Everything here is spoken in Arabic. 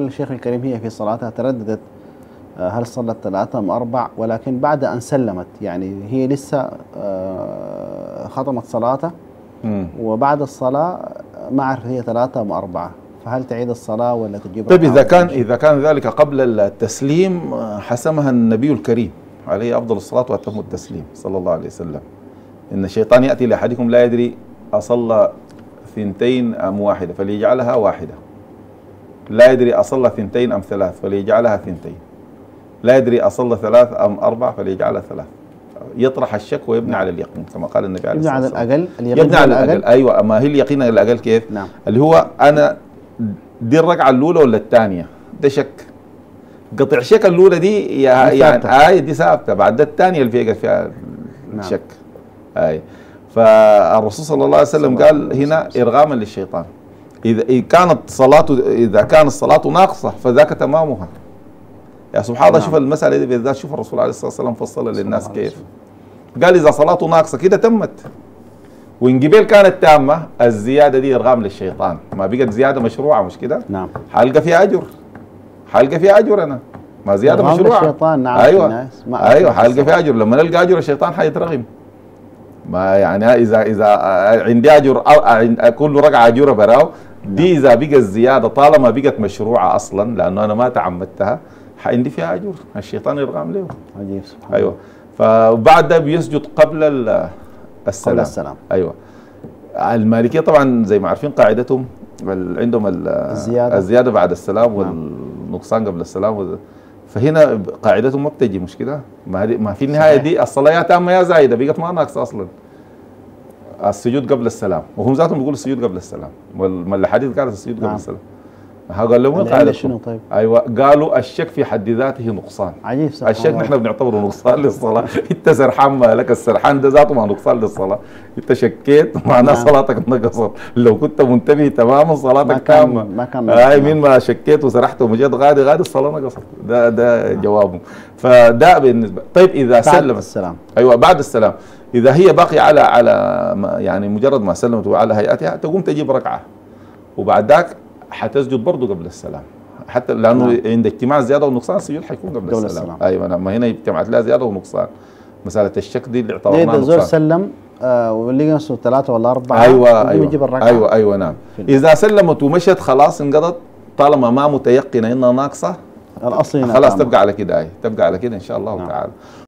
الشيخ الكريم هي في صلاتها ترددت هل صلت ثلاثة أم أربع، ولكن بعد أن سلمت يعني هي لسه ختمت صلاتها وبعد الصلاة ما أعرف هي ثلاثة أم أربعة، فهل تعيد الصلاة ولا تجيب؟ طيب إذا كان ذلك قبل التسليم حسمها النبي الكريم عليه أفضل الصلاة وأتم التسليم صلى الله عليه وسلم، إن الشيطان يأتي لأحدكم لا يدري أصلى ثنتين أم واحدة فليجعلها واحدة، لا يدري أصلى ثنتين أم ثلاث فليجعلها ثنتين، لا يدري أصلى ثلاث أم أربع فليجعلها ثلاث. يطرح الشك ويبنى على اليقين كما قال النبي عليه الصلاة والسلام. يبنى على الأقل. أيوة، ما هي اليقين على الأقل كيف؟ نعم. اللي هو أنا دي الركعة الأولى ولا الثانية؟ ده شك. قطع شك الأولى دي يعني دي ثابتة، بعد ده الثانية اللي فيها الشك. نعم. أي فالرسول صلى الله عليه وسلم قال هنا إرغاما للشيطان. إذا كانت الصلاة ناقصة فذاك تمامها. يا سبحان الله، شوف المسألة دي بالذات، شوف الرسول عليه الصلاة والسلام فصلها للناس كيف. قال إذا صلاته ناقصة كده تمت، وإن قبل كانت تامة الزيادة دي إرغام للشيطان، ما بقت زيادة مشروعة مش كده؟ نعم. حلقة فيها أجر، حلقة فيها أجر، أنا ما زيادة مشروعة الشيطان. نعم. أيوه حلقة فيها أجر، لما نلقى أجر الشيطان حيترغم. ما يعني إذا عندي أجر كل ركعة أجر براو دي، إذا بقت الزيادة طالما بقت مشروعة أصلا لأنه أنا ما تعمدتها عندي فيها أجور، الشيطان يرغم له. عجيب سبحان. أيوة، فبعد ده بيسجد قبل السلام. أيوة، المالكية طبعا زي ما عارفين قاعدتهم عندهم الزيادة بعد السلام والنقصان قبل السلام، فهنا قاعدتهم ما بتجي مش كده؟ ما في النهاية دي الصلاة يا تامة يا زايدة، بقت ما ناقصة أصلا. السجود قبل السلام، وهم ذاتهم بيقولوا السجود قبل السلام، والحديث قالت السجود قبل السلام. قال لهم وين قاعدة شنو؟ طيب ايوه، قالوا الشك في حد ذاته نقصان. عجيب صح. الشك نحن بنعتبره نقصان للصلاه. انت سرحان، ما لك السرحان ده ذاته مع نقصان للصلاه، انت شكيت معناه صلاتك نقصت، لو كنت منتبه تماما صلاتك تامه. ما كان هاي مين ما شكيت وسرحت ومجيت غادي الصلاه نقصت، ده جوابه. فده بالنسبه. طيب اذا سلم السلام، ايوه بعد السلام، اذا هي باقيه على يعني مجرد ما سلمت وعلى هيئتها تقوم تجيب ركعه، وبعد ذاك حتسجد برضه قبل السلام، حتى لانه عند اجتماع الزياده والنقصان السجود حيكون قبل السلام. ايوه، لما هنا اجتمعت لها زياده ونقصان، مساله الشك دي اللي اعتبرناها نقصان. الزول سلم ولقى نفسه ثلاثه ولا اربعه. ايوه يجيب الركعه. ايوه نعم. اذا سلمت ومشت خلاص انقضت، طالما ما متيقنه انها ناقصه الاصل خلاص تبقى على كده. اي تبقى على كده ان شاء الله تعالى.